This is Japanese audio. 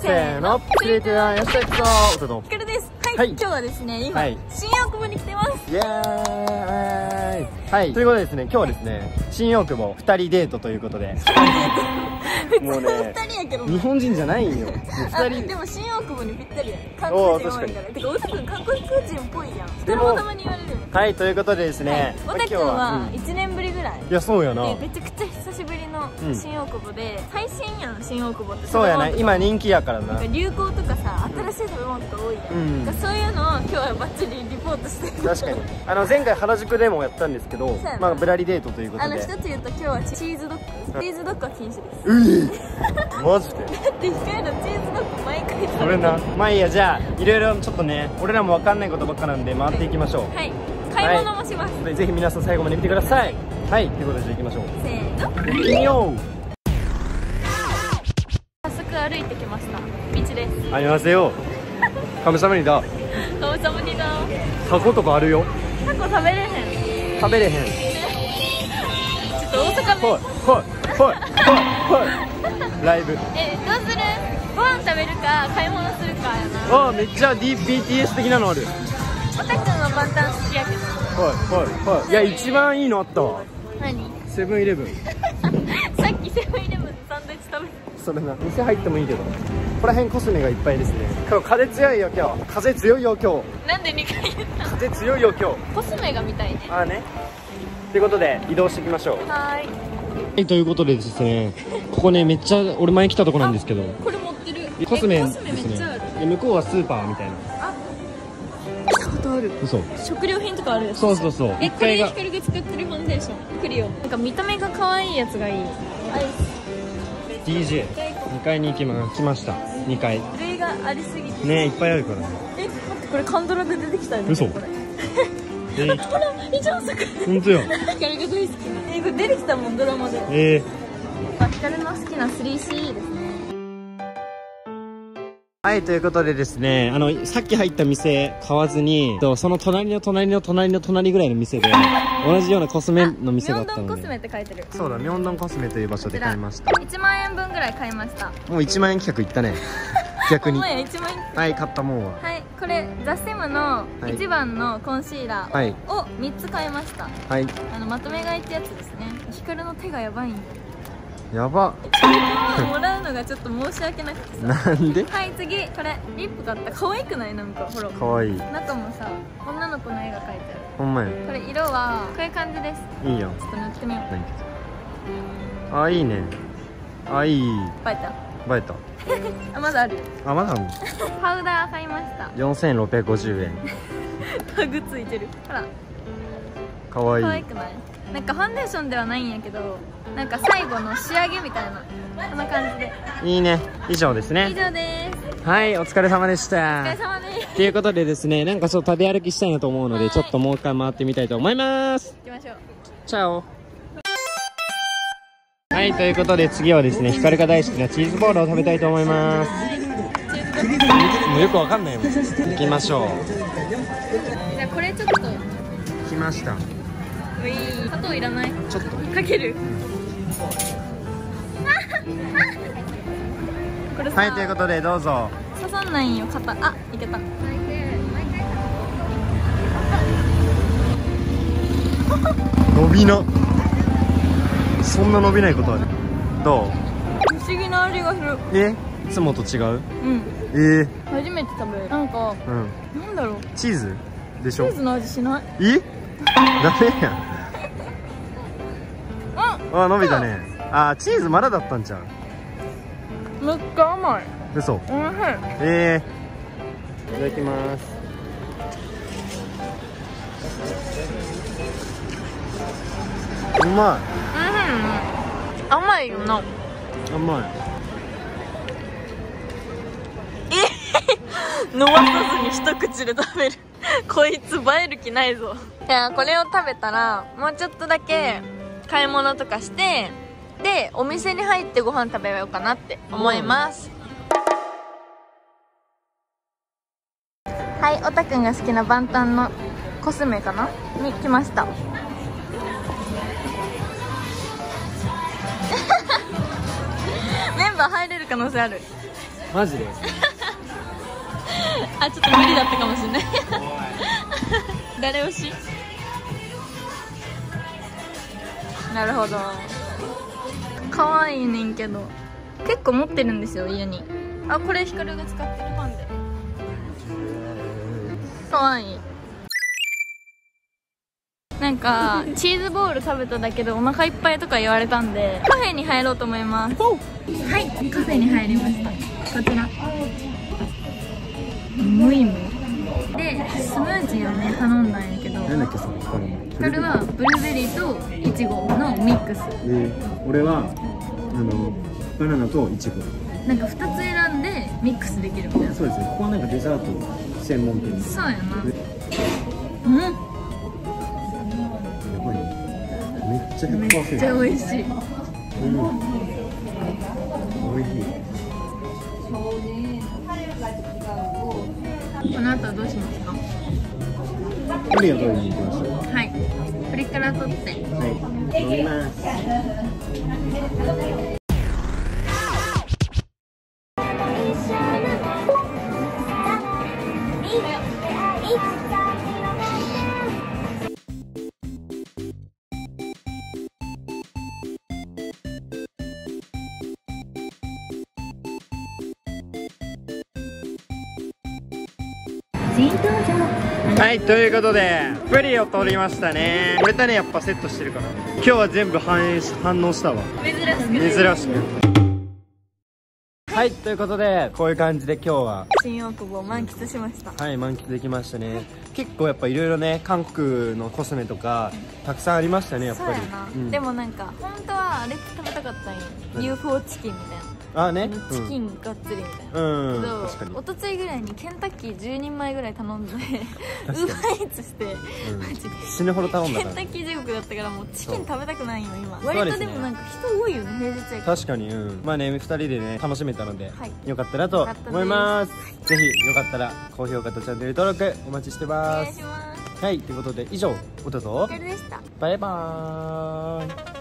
せーの、クリエイティブアンステクトーお疲れです。はい、今日はですね、今、新大久保に来てます。イエーイ。はい、ということでですね、今日はですね、新大久保2人デートということで。もうね、日本人じゃないよ。でも新大久保にぴったりやね。韓国人多いから。てか、うすくん韓国人っぽいやん。それもたまに言われるよね。はい、ということでですね、おたくんは1年ぶりぐらい。いや、そうやな。めちゃくちゃ久しぶりの新大久保で、最新やん、新大久保って。そうやな、今人気やからな。流行とかさ、新しい食べ物とか多いやん。そういうのを今日はバッチリリポートしてる。確かに、前回原宿でもやったんですけど、まあぶらりデートということで、一つ言うと、今日はチーズドッグ。チーズドッグは禁止です。マジで？だって控えのチーズドッグ毎回食べる。それな。まあいいや、じゃあいろいろちょっとね、俺らも分かんないことばっかなんで回っていきましょう。はい、買い物もします。ぜひ皆さん最後まで見てください。はい、ということで、じゃあいきましょう。せーの、いきよう。早速歩いてきました。道です。ありますよ。カムサムニだ。カムサムニだ。タコとかあるよ。タコ食べれへん。食べれへん。ちょっと大阪弁。はいライブ。どうする？ご飯食べるか買い物するかやな。あ、めっちゃ BTS 的なのある。おたくんはパンタン好きやけど。はい。いや、一番いいのあったわ。何？セブンイレブン。さっきセブンイレブンサンドイッチ食べた。それな。店入ってもいいけど。ここら辺コスメがいっぱいですね。今日風強いよ今日。風強いよ今日。なんで2回言ったの？風強いよ今日。コスメが見たいね。ああね。ということで移動していきましょう。はい。はい、ということでですね、ここね、めっちゃ俺前来たとこなんですけど、これ持ってるコスメですね。向こうはスーパーみたいな。あ、見たことある。嘘。食料品とかあるやつ。そうそうそう。これ光が作ってるファンデーションクリオ。なんか見た目が可愛いやつがいい。DJ 2階に来ました。2階、類がありすぎてね、いっぱいあるからね。え、待って、これカンドラで出てきたよね。嘘。ほら、一応作る。本当や。光が大好き。これ出てきたもん、ドラマで。ヒカルの好きな 3CE ですね。はい、ということでですね、さっき入った店買わずに、その隣の隣の隣の隣ぐらいの店で、同じようなコスメの店だったので。ミョンドンコスメって書いてる。そうだ、ミョンドンコスメという場所で買いました。1万円分ぐらい買いました。もう1万円企画いったね。逆に。はい、買ったもんは。はい、これザ・セムの1番のコンシーラーを3つ買いました。はい。まとめ買いってやつですね。ヒカルの手がやばいんだ。やば。もらうのがちょっと申し訳なくてさ。なんで？はい、次これリップ買った。可愛くないなんか、ほら。可愛い。中もさ、女の子の絵が描いてある。ほんまや。これ色はこういう感じです。いいよ。ちょっと塗ってみよう。あ、いいね。あ、いい。バイタ。映えた。あ、まだある。あ、まだある。パウダー買いました。4650円。タグついてる。ほら。可愛い。可愛くない？なんかファンデーションではないんやけど、なんか最後の仕上げみたいな、こんな感じで。いいね。以上ですね。以上です。はい、お疲れ様でした。お疲れ様です。ということでですね、なんかちょっと食べ歩きしたいなと思うので、ちょっともう一回回ってみたいと思います。行きましょう。チャオ。はい、ということで次はですね、ヒカルが大好きなチーズボールを食べたいと思います。もうよくわかんないもん。行きましょう。じゃあこれちょっと。来ました。砂糖いらない。ちょっと。かける。はい、ということでどうぞ。刺さんないよ、肩。あ、いけた。伸びの。そんな伸びないことある。どう？不思議な味がする。いつもと違う。うん。初めて食べる。なんか、なんだろう。チーズでしょ。チーズの味しない。ダメやん。あ、伸びたね。あ、チーズまだだったんちゃう。めっちゃ甘い。嘘。美味しい。いただきます。うまい。甘いよな。甘い。飲まさずに一口で食べる。こいつ映える気ないぞ。いや、これを食べたらもうちょっとだけ買い物とかして、でお店に入ってご飯食べようかなって思います。はい、おたくんが好きなバンタンのコスメかなに来ました。メンンバー入れる可能性ある。マジであ、ちょっと無理だったかもしれない誰推し。なるほど、可愛いねんけど結構持ってるんですよ家に。あ、これヒカルが使ってるパンで可愛い。なんかチーズボール食べただけでお腹いっぱいとか言われたんでカフェに入ろうと思います。はい、カフェに入りました。こちらムイムでスムージーをね頼んだんやけど、なんだっけそのカレー。ヒカルはブルーベリーとイチゴのミックスで、俺はバナナとイチゴなんか2つ選んでミックスできるみたいな。そうですね、ここはなんかデザート専門店。そうやな。うん、やばい、めっちゃ 100%。 めっちゃ美味しい、うん、美味しい。この後はどうしますか。プリンを取りに行きましょう。はい、プリから取って、はい、飲みます。はい、ということでプリを取りましたね。これだね、やっぱセットしてるから。今日は全部反応したわ、珍しく。はい、ということでこういう感じで今日は新大久保を満喫しました。はい、満喫できましたね。結構やっぱいろいろね、韓国のコスメとかたくさんありましたね、やっぱり。そうやな、うん、でもなんか本当はあれ食べたかったんよ、UFO チキンみたいな。あーね、チキンがっつりみたいな。うん、確かに。おとついぐらいにケンタッキー10人前ぐらい頼んでウーバーイーツしてマジで死ぬほど頼んだから。ケンタッキー地獄だったからもうチキン食べたくないよ今。割とでもなんか人多いよね平日やから。確かに、うん、まあね、2人でね楽しめたのでよかったなと思います。ぜひよかったら高評価とチャンネル登録お待ちしてます。お願いします。はい、ということで以上、おととでした。バイバーイ。